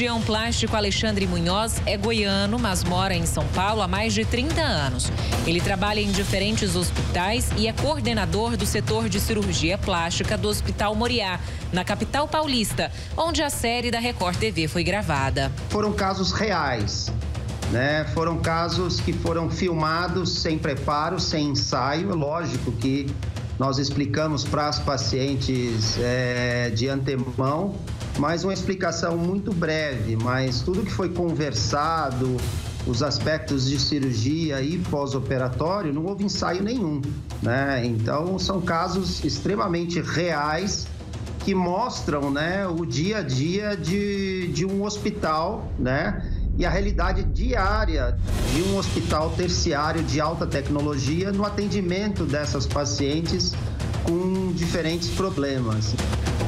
cirurgião plástico Alexandre Munhoz é goiano, mas mora em São Paulo há mais de 30 anos. Ele trabalha em diferentes hospitais e é coordenador do setor de cirurgia plástica do Hospital Moriá, na capital paulista, onde a série da Record TV foi gravada. Foram casos reais, né? Foram casos que foram filmados sem preparo, sem ensaio. Lógico que nós explicamos para as pacientes de antemão, mas uma explicação muito breve, mas tudo que foi conversado, os aspectos de cirurgia e pós-operatório, não houve ensaio nenhum, né? Então, são casos extremamente reais que mostram, né, o dia a dia de um hospital, né, e a realidade diária de um hospital terciário de alta tecnologia no atendimento dessas pacientes com diferentes problemas.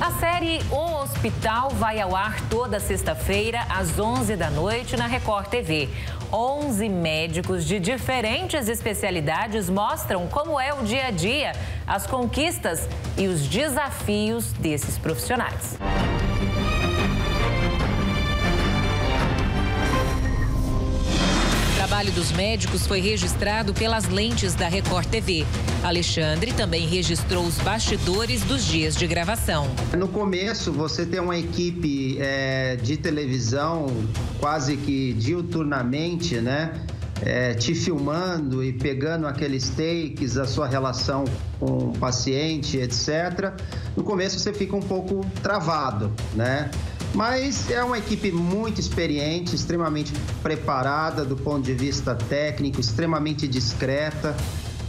A série O Hospital vai ao ar toda sexta-feira, às 11 da noite, na Record TV. 11 médicos de diferentes especialidades mostram como é o dia a dia, as conquistas e os desafios desses profissionais. O trabalho dos médicos foi registrado pelas lentes da Record TV. Alexandre também registrou os bastidores dos dias de gravação. No começo, você tem uma equipe de televisão quase que diuturnamente, né? Te filmando e pegando aqueles takes, a sua relação com o paciente, etc. No começo, você fica um pouco travado, né? Mas é uma equipe muito experiente, extremamente preparada do ponto de vista técnico, extremamente discreta,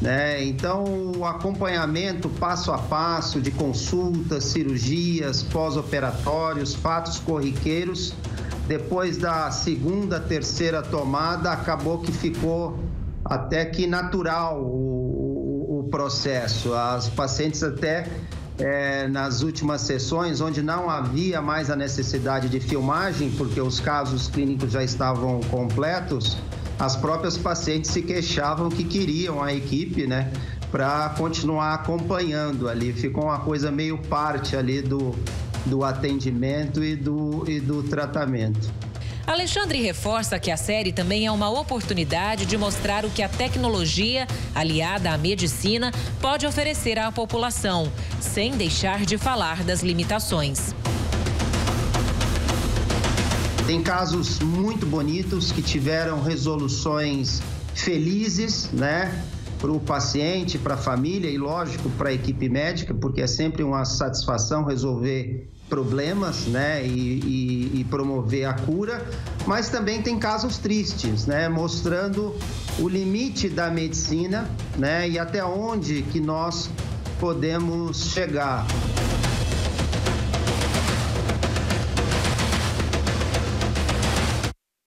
né? Então, o acompanhamento passo a passo de consultas, cirurgias, pós-operatórios, fatos corriqueiros, depois da segunda, terceira tomada, acabou que ficou até que natural o processo. As pacientes até... nas últimas sessões, onde não havia mais a necessidade de filmagem, porque os casos clínicos já estavam completos, as próprias pacientes se queixavam que queriam a equipe, né, para continuar acompanhando ali. Ficou uma coisa meio parte ali do atendimento e do tratamento. Alexandre reforça que a série também é uma oportunidade de mostrar o que a tecnologia, aliada à medicina, pode oferecer à população, sem deixar de falar das limitações. Tem casos muito bonitos que tiveram resoluções felizes, né, para o paciente, para a família e, lógico, para a equipe médica, porque é sempre uma satisfação resolver problemas, né, e promover a cura, mas também tem casos tristes, né, mostrando o limite da medicina, né, e até onde que nós podemos chegar.